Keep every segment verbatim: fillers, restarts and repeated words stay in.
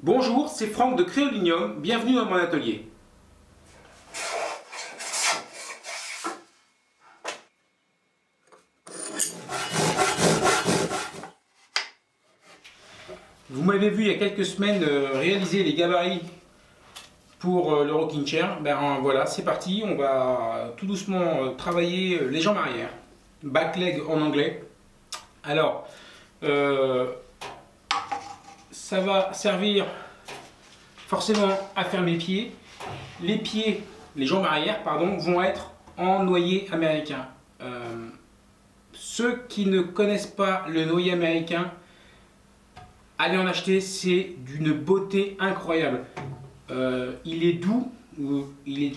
Bonjour, c'est Franck de Créolignum, bienvenue dans mon atelier. Vous m'avez vu il y a quelques semaines réaliser les gabarits pour le rocking chair. Ben voilà, c'est parti, on va tout doucement travailler les jambes arrière. Back leg en anglais. Alors, euh, ça va servir forcément à faire mes pieds. Les pieds, les jambes arrière, pardon, vont être en noyer américain. Euh, ceux qui ne connaissent pas le noyer américain, allez en acheter, c'est d'une beauté incroyable. Euh, il est doux, il est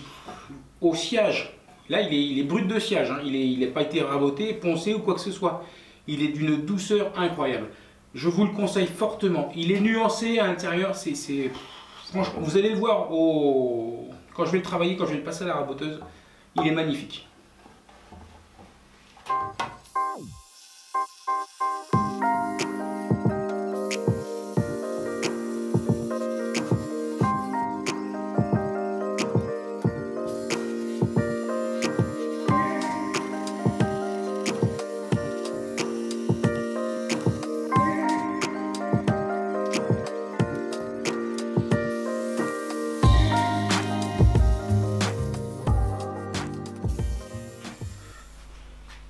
au sciage. Là, il est, il est brut de sciage, hein. Il n'a pas été raboté, poncé ou quoi que ce soit. Il est d'une douceur incroyable. Je vous le conseille fortement. Il est nuancé à l'intérieur. C'est, c'est... Franchement, vous allez le voir au... quand je vais le travailler, quand je vais le passer à la raboteuse. Il est magnifique.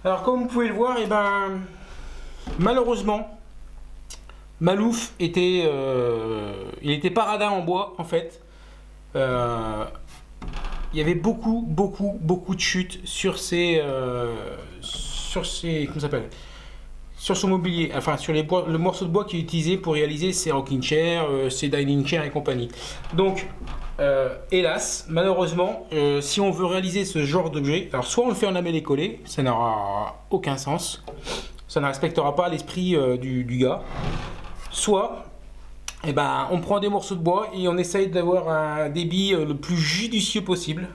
Alors comme vous pouvez le voir, et ben, malheureusement, Maloof était, euh, il était paradin en bois en fait. Euh, il y avait beaucoup, beaucoup, beaucoup de chutes sur ses, euh, sur ses, comment ça s'appelle, sur son mobilier, enfin sur les bois, le morceau de bois qu'il utilisait pour réaliser ses rocking chairs, euh, ses dining chairs et compagnie. Donc Euh, hélas, malheureusement, euh, si on veut réaliser ce genre d'objet, alors soit on le fait en lamellé collé, ça n'aura aucun sens, ça ne respectera pas l'esprit euh, du, du gars, soit eh ben, on prend des morceaux de bois et on essaye d'avoir un débit euh, le plus judicieux possible.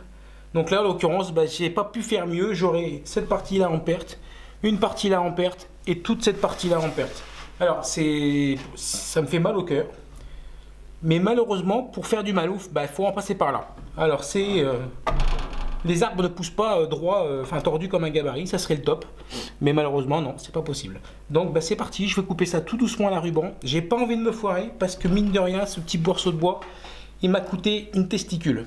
Donc là, en l'occurrence, bah, je n'ai pas pu faire mieux, j'aurai cette partie-là en perte, une partie-là en perte et toute cette partie-là en perte. Alors, c'est, ça me fait mal au cœur. Mais malheureusement, pour faire du Maloof, bah, faut en passer par là. Alors, c'est euh, les arbres ne poussent pas euh, droit, enfin euh, tordu comme un gabarit, ça serait le top. Mais malheureusement, non, c'est pas possible. Donc, bah, c'est parti. Je vais couper ça tout doucement à la ruban. J'ai pas envie de me foirer parce que mine de rien, ce petit morceau de bois, il m'a coûté une testicule.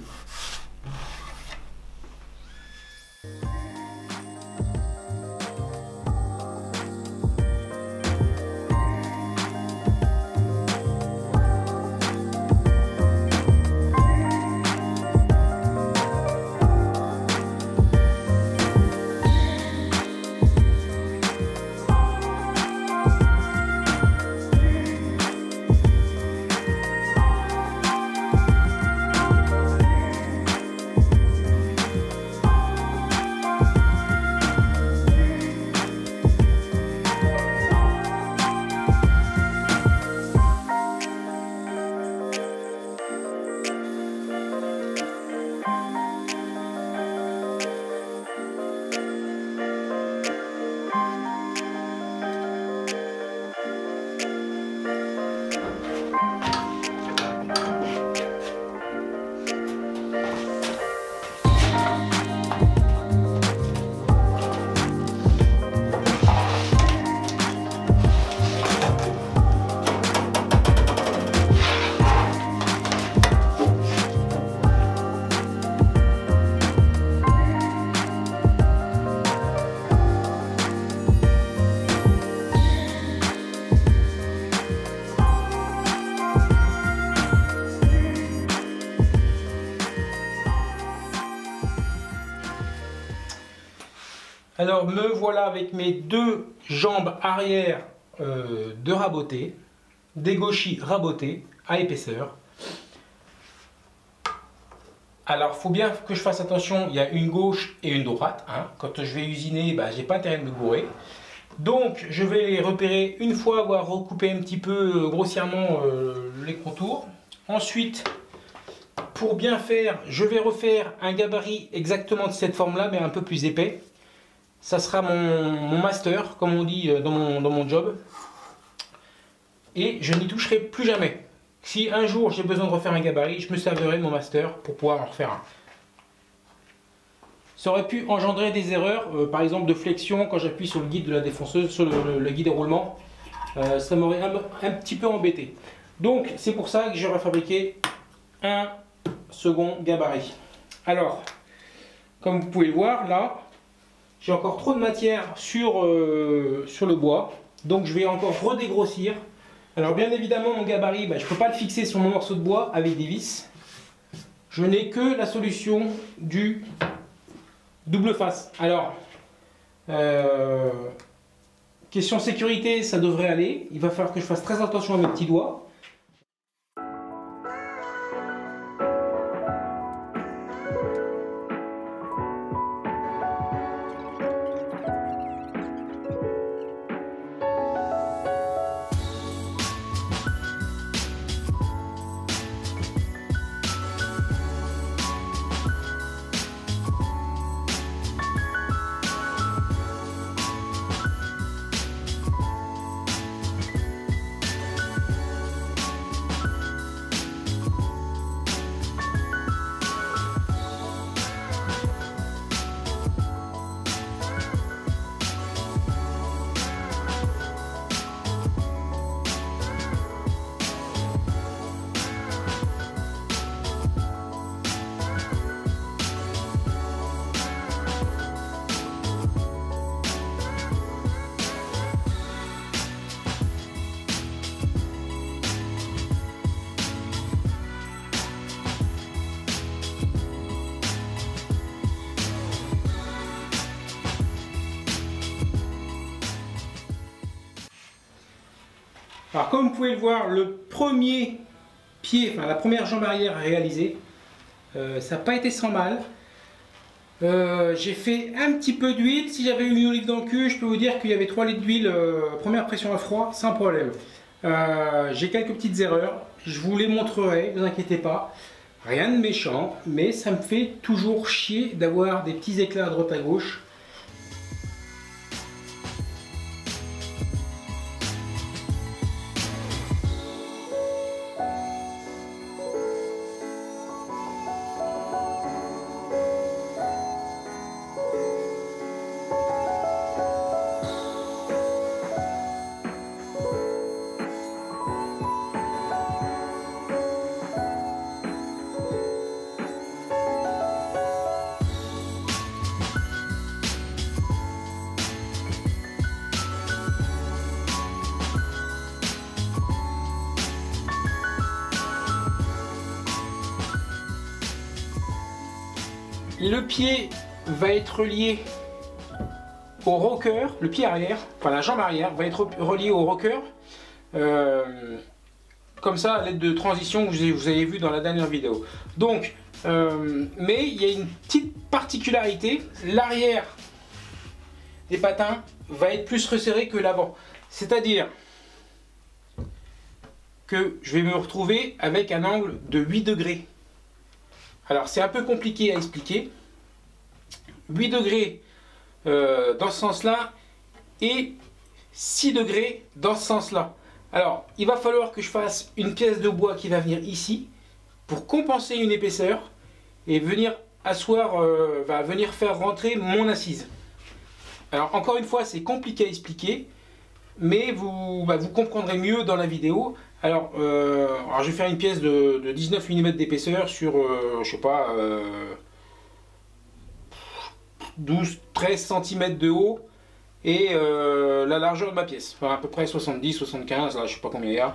Alors me voilà avec mes deux jambes arrière euh, de raboté, des gauchis rabotés à épaisseur. Alors faut bien que je fasse attention, il y a une gauche et une droite. Hein. Quand je vais usiner, bah, j'ai pas intérêt de me gourer. Donc je vais les repérer une fois avoir recoupé un petit peu grossièrement euh, les contours. Ensuite, pour bien faire, je vais refaire un gabarit exactement de cette forme-là, mais un peu plus épais. Ça sera mon, mon master, comme on dit dans mon, dans mon job. Et je n'y toucherai plus jamais. Si un jour j'ai besoin de refaire un gabarit, je me servirai de mon master pour pouvoir en refaire un. Ça aurait pu engendrer des erreurs, euh, par exemple de flexion quand j'appuie sur le guide de la défonceuse, sur le, le, le guide de roulement, euh, ça m'aurait un, un petit peu embêté. Donc c'est pour ça que j'aurais fabriqué un second gabarit. Alors, comme vous pouvez le voir là, j'ai encore trop de matière sur, euh, sur le bois, donc je vais encore redégrossir. Alors bien évidemment mon gabarit, bah, je ne peux pas le fixer sur mon morceau de bois avec des vis. Je n'ai que la solution du double face. Alors, euh, question sécurité, ça devrait aller. Il va falloir que je fasse très attention à mes petits doigts. Alors comme vous pouvez le voir, le premier pied, enfin la première jambe arrière réalisée, euh, ça n'a pas été sans mal. Euh, j'ai fait un petit peu d'huile, si j'avais eu une olive dans le cul, je peux vous dire qu'il y avait trois litres d'huile, euh, première pression à froid, sans problème. Euh, j'ai quelques petites erreurs, je vous les montrerai, ne vous inquiétez pas. Rien de méchant, mais ça me fait toujours chier d'avoir des petits éclats à droite à gauche. Le pied va être relié au rocker, le pied arrière, enfin la jambe arrière va être reliée au rocker. Euh, comme ça, à l'aide de transition que vous avez vu dans la dernière vidéo. Donc, euh, mais il y a une petite particularité, l'arrière des patins va être plus resserré que l'avant. C'est-à-dire que je vais me retrouver avec un angle de huit degrés. Alors c'est un peu compliqué à expliquer, huit degrés euh, dans ce sens-là et six degrés dans ce sens-là. Alors il va falloir que je fasse une pièce de bois qui va venir ici pour compenser une épaisseur et venir asseoir, euh, va venir faire rentrer mon assise. Alors encore une fois c'est compliqué à expliquer, mais vous, bah, vous comprendrez mieux dans la vidéo. Alors, euh, alors, je vais faire une pièce de, de dix-neuf millimètres d'épaisseur sur, euh, je sais pas, euh, douze treize centimètres de haut et euh, la largeur de ma pièce, enfin à peu près soixante-dix soixante-quinze, là je sais pas combien il y a.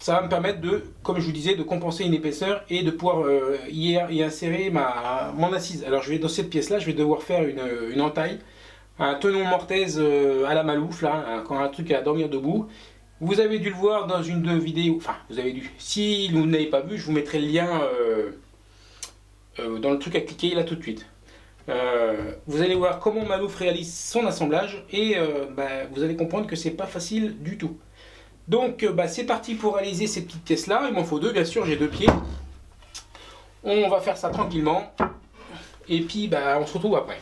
Ça va me permettre de, comme je vous disais, de compenser une épaisseur et de pouvoir euh, y, y insérer ma, mon assise. Alors je vais dans cette pièce-là, je vais devoir faire une, une entaille, un tenon mortaise à la Maloof, là, quand un truc à dormir debout. Vous avez dû le voir dans une deux vidéos, enfin vous avez dû, si vous n'avez pas vu, je vous mettrai le lien euh, euh, dans le truc à cliquer là tout de suite. Euh, vous allez voir comment Maloof réalise son assemblage et euh, bah, vous allez comprendre que c'est pas facile du tout. Donc euh, bah, c'est parti pour réaliser ces petites pièces là, il m'en faut deux bien sûr, j'ai deux pieds. On va faire ça tranquillement et puis bah, on se retrouve après.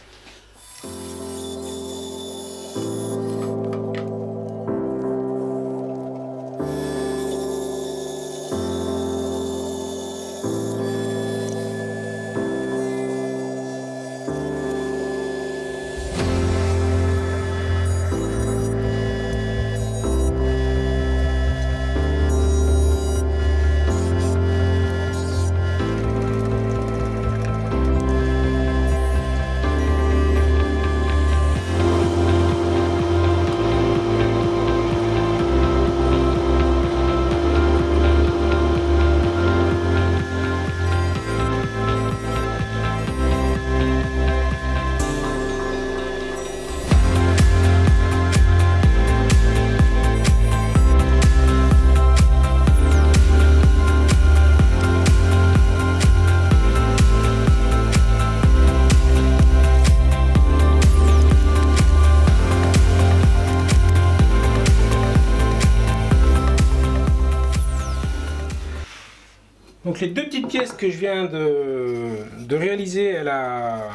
Donc les deux petites pièces que je viens de, de réaliser à la,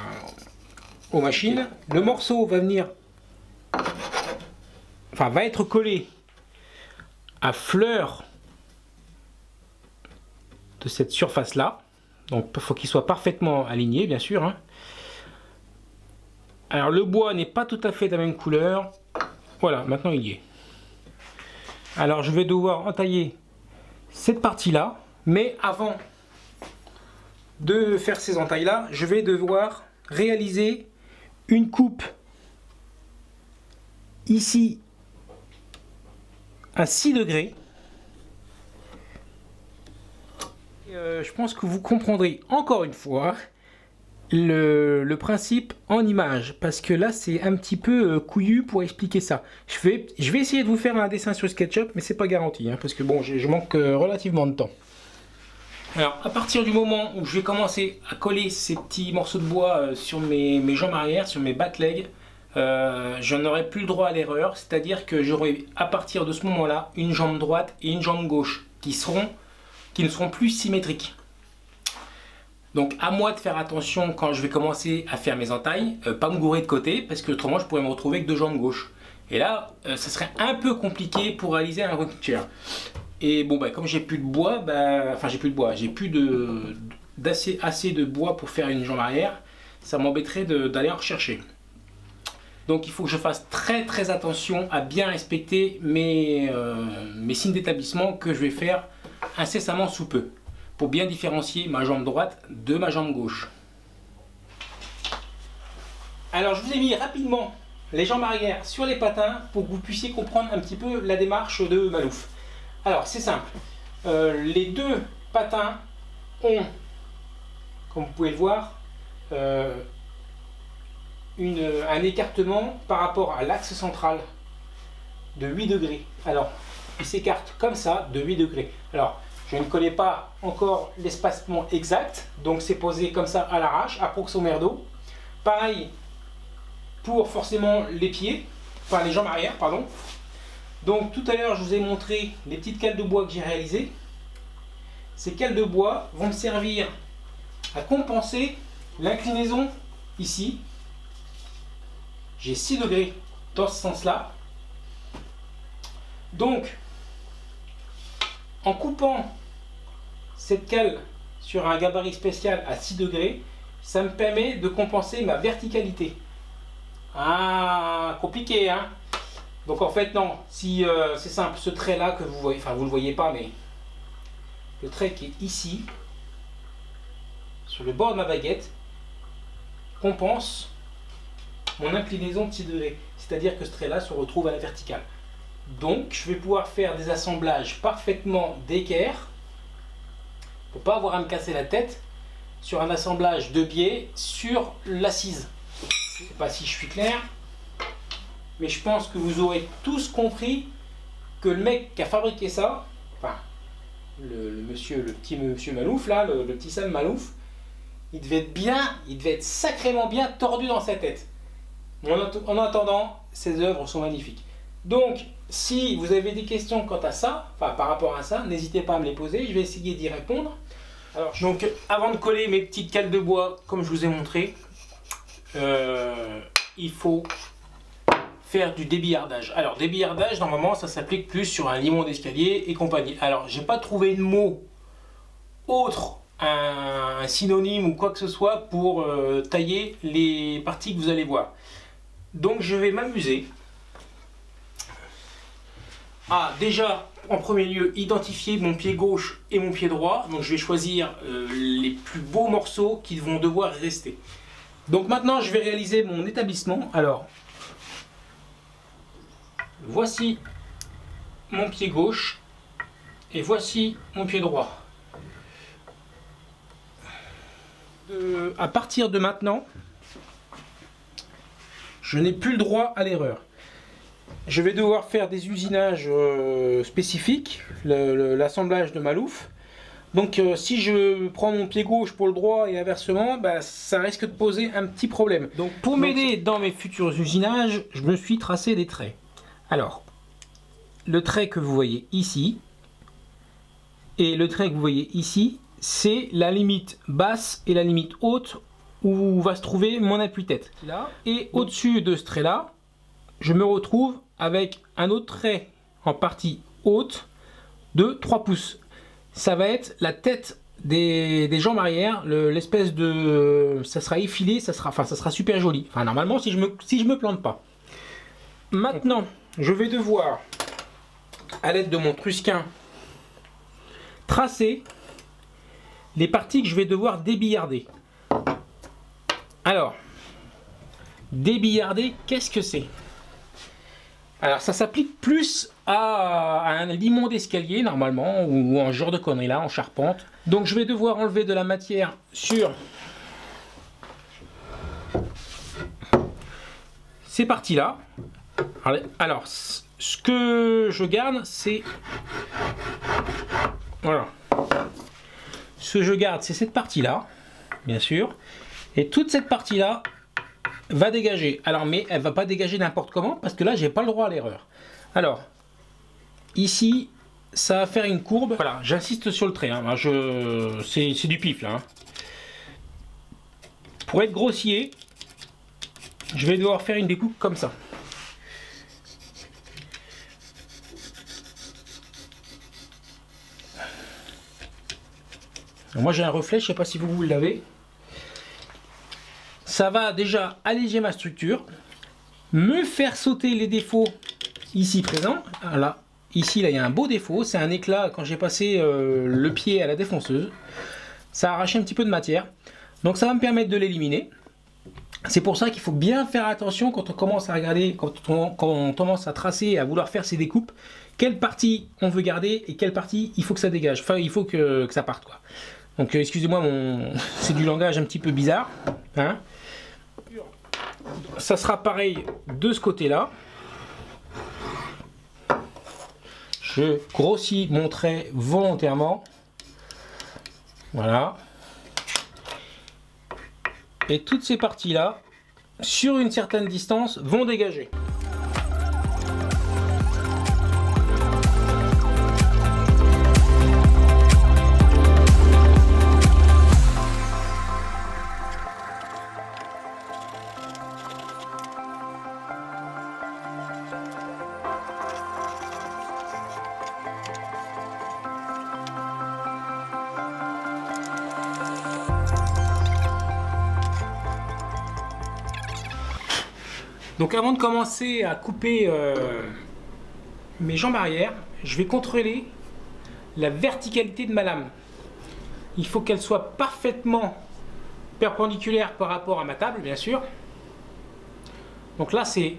aux machines, le morceau va venir, enfin va être collé à fleur de cette surface là. Donc il faut qu'il soit parfaitement aligné, bien sûr, hein. Alors le bois n'est pas tout à fait de la même couleur. Voilà, maintenant il y est. Alors je vais devoir entailler cette partie là. Mais avant de faire ces entailles là, je vais devoir réaliser une coupe ici à six degrés. Euh, je pense que vous comprendrez encore une fois le, le principe en image, parce que là c'est un petit peu couillu pour expliquer ça. Je vais, je vais essayer de vous faire un dessin sur SketchUp, mais c'est pas garanti, hein, parce que bon, je, je manque relativement de temps. Alors à partir du moment où je vais commencer à coller ces petits morceaux de bois sur mes, mes jambes arrière, sur mes back legs, euh, je n'aurai plus le droit à l'erreur, c'est-à-dire que j'aurai à partir de ce moment-là une jambe droite et une jambe gauche qui seront qui ne seront plus symétriques. Donc à moi de faire attention quand je vais commencer à faire mes entailles, euh, pas me gourer de côté, parce que autrement je pourrais me retrouver avec deux jambes gauche. Et là, euh, ça serait un peu compliqué pour réaliser un rocking chair. Et bon, bah, comme j'ai plus de bois, bah, enfin j'ai plus de bois, j'ai plus de, d'assez, assez de bois pour faire une jambe arrière, ça m'embêterait d'aller en rechercher. Donc il faut que je fasse très très attention à bien respecter mes, euh, mes signes d'établissement que je vais faire incessamment sous peu, pour bien différencier ma jambe droite de ma jambe gauche. Alors je vous ai mis rapidement les jambes arrière sur les patins pour que vous puissiez comprendre un petit peu la démarche de Maloof. Alors c'est simple, euh, les deux patins ont, comme vous pouvez le voir, euh, une, un écartement par rapport à l'axe central de huit degrés. Alors ils s'écartent comme ça de huit degrés. Alors je ne connais pas encore l'espacement exact, donc c'est posé comme ça à l'arrache, approximo merdo. Pareil pour forcément les pieds, enfin les jambes arrière, pardon. Donc tout à l'heure je vous ai montré les petites cales de bois que j'ai réalisées. Ces cales de bois vont me servir à compenser l'inclinaison ici. J'ai six degrés dans ce sens là. Donc en coupant cette cale sur un gabarit spécial à six degrés, ça me permet de compenser ma verticalité. Ah, compliqué, hein? Donc en fait non, si euh, c'est simple, ce trait là que vous voyez, enfin vous ne le voyez pas, mais le trait qui est ici, sur le bord de ma baguette, compense mon inclinaison de six degrés. C'est-à-dire que ce trait là se retrouve à la verticale. Donc je vais pouvoir faire des assemblages parfaitement d'équerre, pour pas avoir à me casser la tête, sur un assemblage de biais sur l'assise. Je ne sais pas si je suis clair. Mais je pense que vous aurez tous compris que le mec qui a fabriqué ça, enfin, le, le monsieur, le petit monsieur Maloof, là, le, le petit Sam Maloof, il devait être bien, il devait être sacrément bien tordu dans sa tête. En, att en attendant, ses œuvres sont magnifiques. Donc, si vous avez des questions quant à ça, enfin, par rapport à ça, n'hésitez pas à me les poser, je vais essayer d'y répondre. Alors, je... donc, avant de coller mes petites cales de bois, comme je vous ai montré, euh, il faut faire du débillardage. Alors débillardage, normalement ça s'applique plus sur un limon d'escalier et compagnie. Alors j'ai pas trouvé de mot autre, un synonyme ou quoi que ce soit pour euh, tailler les parties que vous allez voir. Donc je vais m'amuser à déjà en premier lieu identifier mon pied gauche et mon pied droit. Donc je vais choisir euh, les plus beaux morceaux qui vont devoir rester. Donc maintenant je vais réaliser mon établissement. Alors voici mon pied gauche et voici mon pied droit. Euh, à partir de maintenant, je n'ai plus le droit à l'erreur. Je vais devoir faire des usinages euh, spécifiques, l'assemblage de Maloof. Donc euh, si je prends mon pied gauche pour le droit et inversement, bah, ça risque de poser un petit problème. Donc pour m'aider dans mes futurs usinages, je me suis tracé des traits. Alors, le trait que vous voyez ici et le trait que vous voyez ici, c'est la limite basse et la limite haute où va se trouver mon appui-tête. Et au-dessus de ce trait-là, je me retrouve avec un autre trait en partie haute de trois pouces. Ça va être la tête des, des jambes arrière, l'espèce le, de... ça sera effilé, ça sera, enfin, ça sera super joli. Enfin, normalement, si je me, si je me plante pas. Maintenant, je vais devoir, à l'aide de mon trusquin, tracer les parties que je vais devoir débillarder. Alors, débillarder, qu'est-ce que c'est? Alors, ça s'applique plus à un limon d'escalier, normalement, ou en genre de connerie là, en charpente. Donc, je vais devoir enlever de la matière sur ces parties-là. Alors, ce que je garde, c'est... Voilà. Ce que je garde, c'est cette partie-là, bien sûr. Et toute cette partie-là va dégager. Alors, mais elle va pas dégager n'importe comment, parce que là, j'ai pas le droit à l'erreur. Alors, ici, ça va faire une courbe. Voilà, j'insiste sur le trait. Hein. Je... C'est du pif, là. Hein. Pour être grossier, je vais devoir faire une découpe comme ça. Moi, j'ai un reflet, je sais pas si vous vous l'avez. Ça va déjà alléger ma structure, me faire sauter les défauts ici présents. Là, ici, là, il y a un beau défaut. C'est un éclat quand j'ai passé euh, le pied à la défonceuse. Ça a arraché un petit peu de matière. Donc, ça va me permettre de l'éliminer. C'est pour ça qu'il faut bien faire attention quand on commence à regarder, quand on, quand on commence à tracer, à vouloir faire ces découpes, quelle partie on veut garder et quelle partie il faut que ça dégage. Enfin, il faut que, que ça parte, quoi. Donc, excusez-moi, mon... c'est du langage un petit peu bizarre. Hein, ça sera pareil de ce côté-là. Je grossis mon trait volontairement. Voilà. Et toutes ces parties-là, sur une certaine distance, vont dégager. Donc avant de commencer à couper euh, mes jambes arrière, je vais contrôler la verticalité de ma lame. Il faut qu'elle soit parfaitement perpendiculaire par rapport à ma table, bien sûr. Donc là, c'est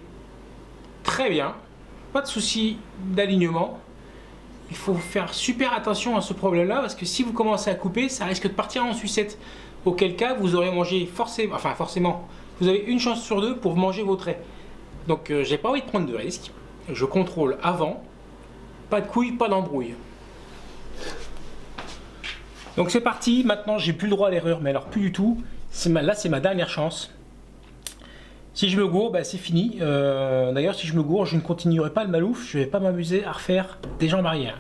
très bien. Pas de souci d'alignement. Il faut faire super attention à ce problème-là, parce que si vous commencez à couper, ça risque de partir en sucette. Auquel cas, vous aurez mangé forcément... Enfin, forcément... Vous avez une chance sur deux pour manger vos traits. Donc, euh, j'ai pas envie de prendre de risques. Je contrôle avant. Pas de couilles, pas d'embrouille. Donc, c'est parti. Maintenant, j'ai plus le droit à l'erreur, mais alors plus du tout. Ma, là, c'est ma dernière chance. Si je me gourre, bah, c'est fini. Euh, D'ailleurs, si je me gourre, je ne continuerai pas le Maloof. Je vais pas m'amuser à refaire des jambes arrière.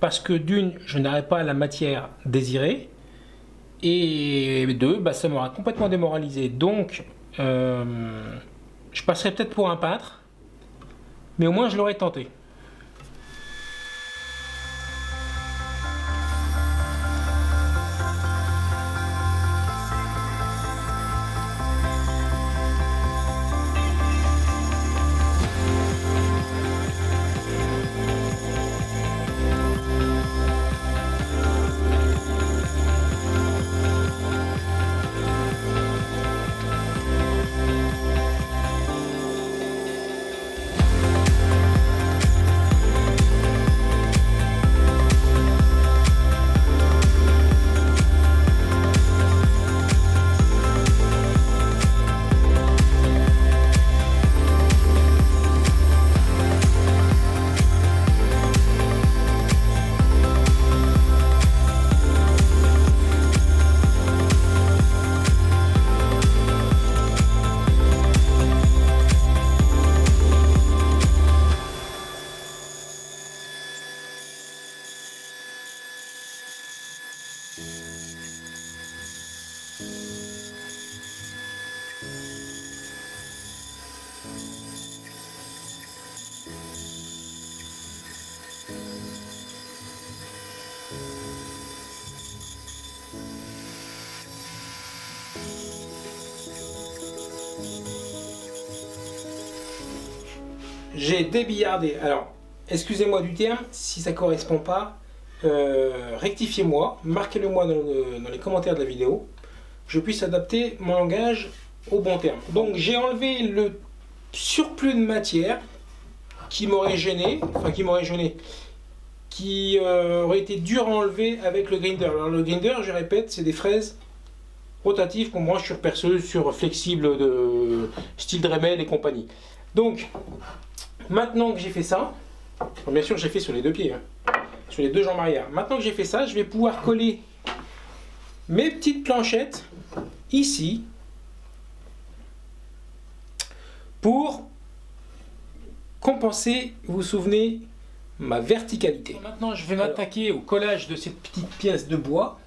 Parce que d'une, je n'arrive pas à la matière désirée. Et deux, bah ça m'aura complètement démoralisé. Donc, euh, je passerai peut-être pour un peintre, mais au moins je l'aurais tenté. J'ai débillardé. Alors, excusez-moi du terme, si ça ne correspond pas, euh, rectifiez-moi, marquez-le-moi dans, le, dans les commentaires de la vidéo, je puisse adapter mon langage au bon terme. Donc, j'ai enlevé le surplus de matière qui m'aurait gêné, enfin qui m'aurait gêné, qui euh, aurait été dur à enlever avec le grinder. Alors, le grinder, je répète, c'est des fraises rotatives qu'on branche sur perceuse, sur flexible de style Dremel et compagnie. Donc, maintenant que j'ai fait ça, bien sûr j'ai fait sur les deux pieds, hein, sur les deux jambes arrière. Maintenant que j'ai fait ça, je vais pouvoir coller mes petites planchettes ici pour compenser, vous vous souvenez, ma verticalité. Maintenant je vais m'attaquer au collage de cette petite pièce de bois.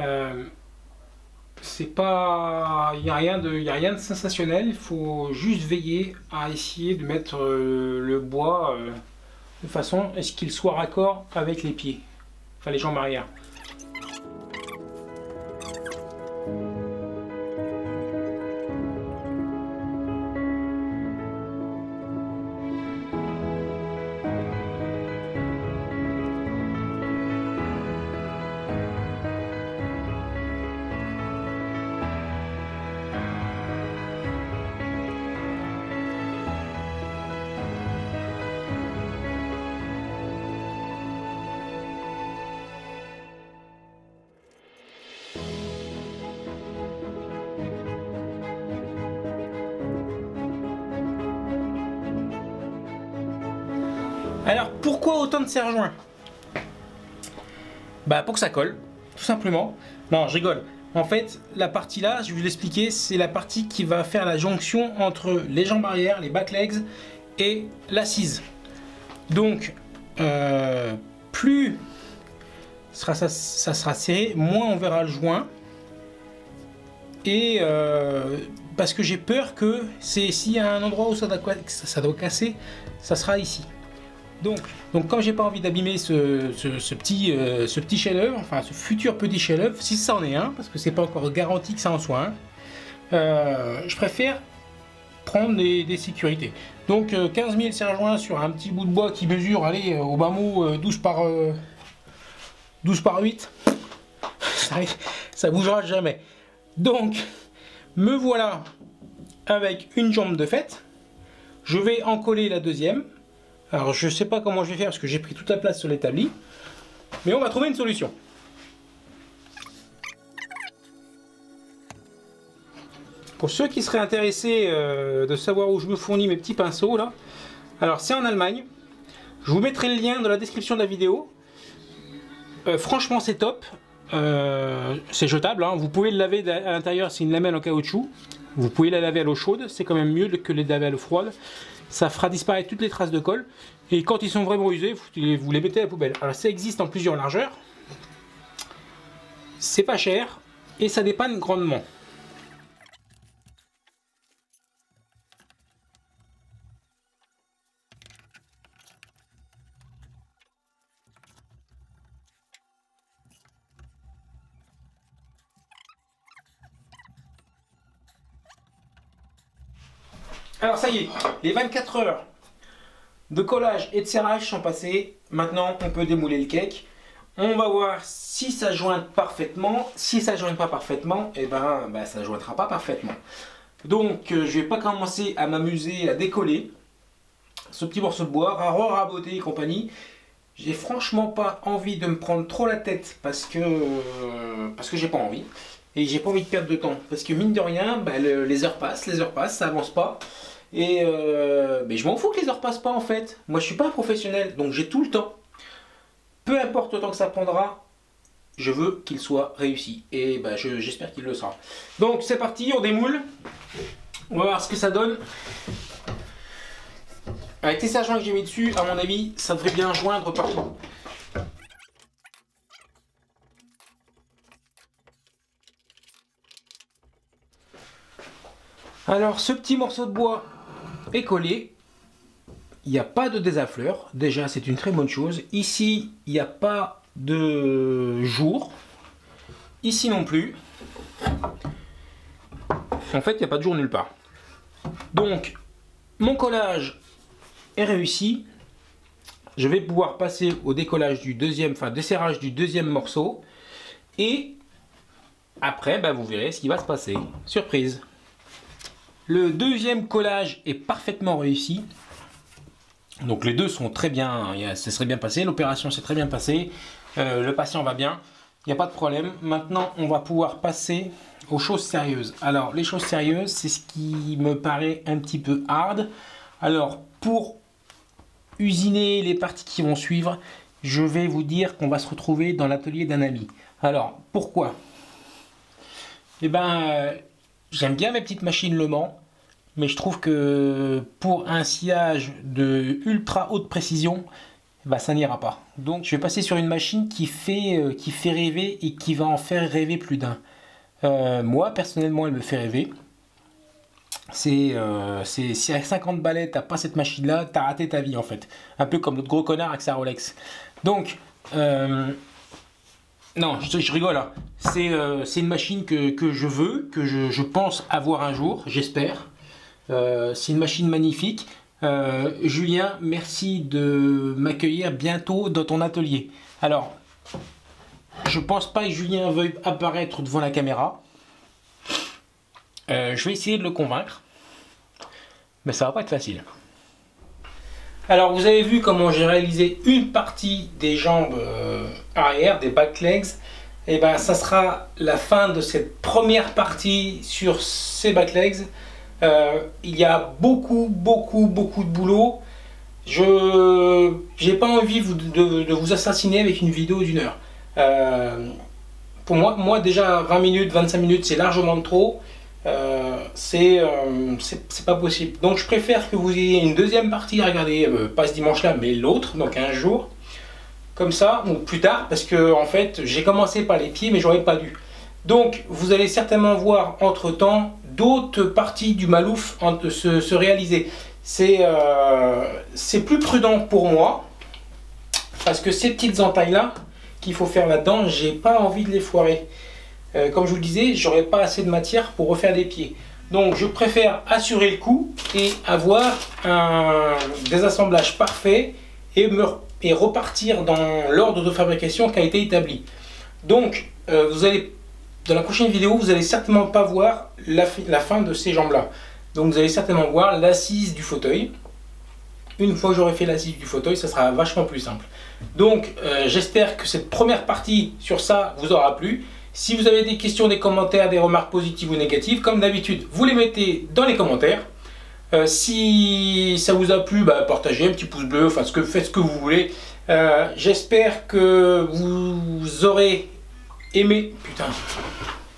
Euh, C'est pas, il n'y a rien de, il n'y a rien de sensationnel. Il faut juste veiller à essayer de mettre euh, le bois euh, de façon à ce qu'il soit raccord avec les pieds, enfin les jambes arrière. Alors, pourquoi autant de serre-joints? Bah pour que ça colle, tout simplement. Non, je rigole. En fait, la partie là, je vais vous l'expliquer, c'est la partie qui va faire la jonction entre les jambes arrière, les back legs et l'assise. Donc, euh, plus ça sera, ça, ça sera serré, moins on verra le joint. Et euh, parce que j'ai peur que s'il y a un endroit où ça doit, ça doit casser, ça sera ici. Donc, donc comme j'ai pas envie d'abîmer ce, ce, ce petit, euh, ce petit chef-d'œuvre, enfin ce futur petit chef-d'œuvre, si ça en est un, parce que c'est pas encore garanti que ça en soit un, euh, je préfère prendre des, des sécurités. Donc euh, quinze mille serre-joints sur un petit bout de bois qui mesure, allez, euh, au bas mot, euh, douze par huit, ça, ça bougera jamais. Donc me voilà avec une jambe de fête, je vais en coller la deuxième. Alors je sais pas comment je vais faire parce que j'ai pris toute la place sur l'établi, mais on va trouver une solution. Pour ceux qui seraient intéressés euh, de savoir où je me fournis mes petits pinceaux là, alors c'est en Allemagne, je vous mettrai le lien dans la description de la vidéo. Euh, franchement c'est top, euh, c'est jetable, hein. Vous pouvez le laver à l'intérieur, c'est une lamelle en caoutchouc, vous pouvez la laver à l'eau chaude, c'est quand même mieux que les laver à l'eau froide. Ça fera disparaître toutes les traces de colle, et quand ils sont vraiment usés, vous les mettez à la poubelle. Alors ça existe en plusieurs largeurs, c'est pas cher et ça dépanne grandement. Alors ça y est, les vingt-quatre heures de collage et de serrage sont passées. Maintenant, on peut démouler le cake. On va voir si ça joint parfaitement. Si ça ne joint pas parfaitement, eh ben, ben ça ne joindra pas parfaitement. Donc, euh, je ne vais pas commencer à m'amuser à décoller ce petit morceau de bois, à re-raboter et compagnie. J'ai franchement pas envie de me prendre trop la tête parce que euh, parce que j'ai pas envie. Et j'ai pas envie de perdre de temps parce que mine de rien, bah, le, les heures passent, les heures passent, ça avance pas. Et euh, mais je m'en fous que les heures passent pas en fait. Moi je suis pas un professionnel donc j'ai tout le temps. Peu importe le temps que ça prendra, je veux qu'il soit réussi. Et bah, je, j'espère qu'il le sera. Donc c'est parti, on démoule. On va voir ce que ça donne. Avec les serre-joints que j'ai mis dessus, à mon avis, ça devrait bien joindre partout. Alors ce petit morceau de bois est collé, il n'y a pas de désaffleur, déjà c'est une très bonne chose. Ici il n'y a pas de jour, ici non plus, en fait il n'y a pas de jour nulle part. Donc mon collage est réussi, je vais pouvoir passer au décollage du deuxième, enfin desserrage du deuxième morceau, et après ben, vous verrez ce qui va se passer, surprise. Le deuxième collage est parfaitement réussi, donc les deux sont très bien, ça serait bien passé, l'opération s'est très bien passée, euh, le patient va bien, il n'y a pas de problème. Maintenant on va pouvoir passer aux choses sérieuses. Alors les choses sérieuses, c'est ce qui me paraît un petit peu hard. Alors pour usiner les parties qui vont suivre, je vais vous dire qu'on va se retrouver dans l'atelier d'un ami. Alors pourquoi? Eh ben euh, j'aime bien mes petites machines Le Mans, mais je trouve que pour un sciage de ultra haute précision, bah ça n'ira pas. Donc je vais passer sur une machine qui fait, euh, qui fait rêver et qui va en faire rêver plus d'un. Euh, moi personnellement elle me fait rêver. C'est euh, si à cinquante balais t'as pas cette machine là, t'as raté ta vie en fait. Un peu comme notre gros connard avec sa Rolex. Donc euh, non, je, je rigole, hein. C'est euh, une machine que, que je veux, que je, je pense avoir un jour, j'espère. Euh, c'est une machine magnifique. Euh, Julien, merci de m'accueillir bientôt dans ton atelier. Alors, je pense pas que Julien veuille apparaître devant la caméra. Euh, je vais essayer de le convaincre, mais ça va pas être facile. Alors vous avez vu comment j'ai réalisé une partie des jambes arrière, des back legs. Et ben ça sera la fin de cette première partie sur ces back legs. Euh, il y a beaucoup beaucoup beaucoup de boulot. Je j'ai pas envie de, de, de vous assassiner avec une vidéo d'une heure. Euh, pour moi, moi déjà vingt minutes, vingt-cinq minutes c'est largement trop. Euh, c'est euh, pas possible, donc je préfère que vous ayez une deuxième partie à regarder, euh, pas ce dimanche là mais l'autre, donc un jour comme ça ou plus tard, parce que en fait j'ai commencé par les pieds mais j'aurais pas dû. Donc vous allez certainement voir entre temps d'autres parties du Maloof en, se, se réaliser. C'est euh, c'est plus prudent pour moi parce que ces petites entailles là qu'il faut faire là dedans, j'ai pas envie de les foirer. Comme je vous le disais, j'aurais pas assez de matière pour refaire des pieds. Donc je préfère assurer le coup et avoir un désassemblage parfait et, me, et repartir dans l'ordre de fabrication qui a été établi. Donc euh, vous allez, dans la prochaine vidéo, vous n'allez certainement pas voir la, fi, la fin de ces jambes-là. Donc vous allez certainement voir l'assise du fauteuil. Une fois que j'aurai fait l'assise du fauteuil, ça sera vachement plus simple. Donc euh, j'espère que cette première partie sur ça vous aura plu. Si vous avez des questions, des commentaires, des remarques positives ou négatives, comme d'habitude, vous les mettez dans les commentaires. Euh, si ça vous a plu, bah, partagez, un petit pouce bleu, enfin, ce que, faites ce que vous voulez. Euh, J'espère que vous aurez aimé, putain,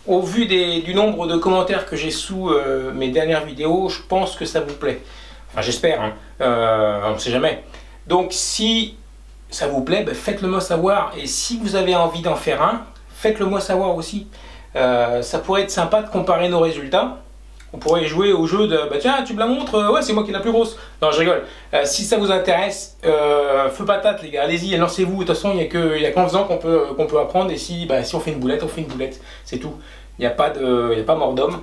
au vu des, du nombre de commentaires que j'ai sous euh, mes dernières vidéos, je pense que ça vous plaît. Enfin, j'espère, hein. euh, on ne sait jamais. Donc, si ça vous plaît, bah, faites-le moi savoir. Et si vous avez envie d'en faire un, faites-le moi savoir aussi. Euh, ça pourrait être sympa de comparer nos résultats. On pourrait jouer au jeu de bah, « Tiens, tu me la montres? Ouais, c'est moi qui ai la plus grosse. » Non, je rigole. Euh, si ça vous intéresse, euh, feu patate les gars, allez-y, lancez-vous. De toute façon, il n'y a qu'en qu faisant qu'on peut, qu'on peut apprendre. Et si, bah, si on fait une boulette, on fait une boulette. C'est tout. Il n'y a pas de, y a pas mort d'homme.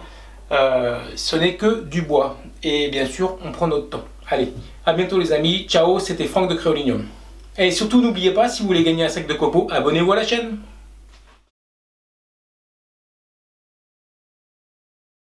Euh, ce n'est que du bois. Et bien sûr, on prend notre temps. Allez, à bientôt les amis. Ciao, c'était Franck de Créolignum. Et surtout, n'oubliez pas, si vous voulez gagner un sac de copeaux, abonnez-vous à la chaîne.